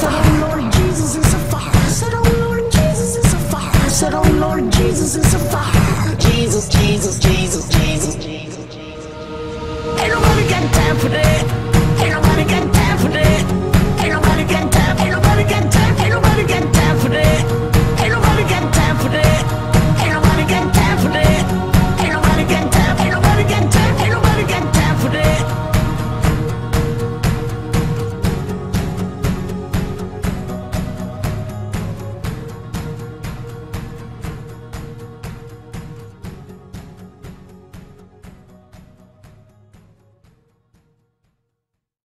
fire. Oh Lord Jesus, it's a fire. I said, oh Lord Jesus, it's a fire. I said, oh Lord Jesus, it's a fire. Jesus, Jesus, Jesus, Jesus, Jesus, Jesus. Ain't nobody got time for that.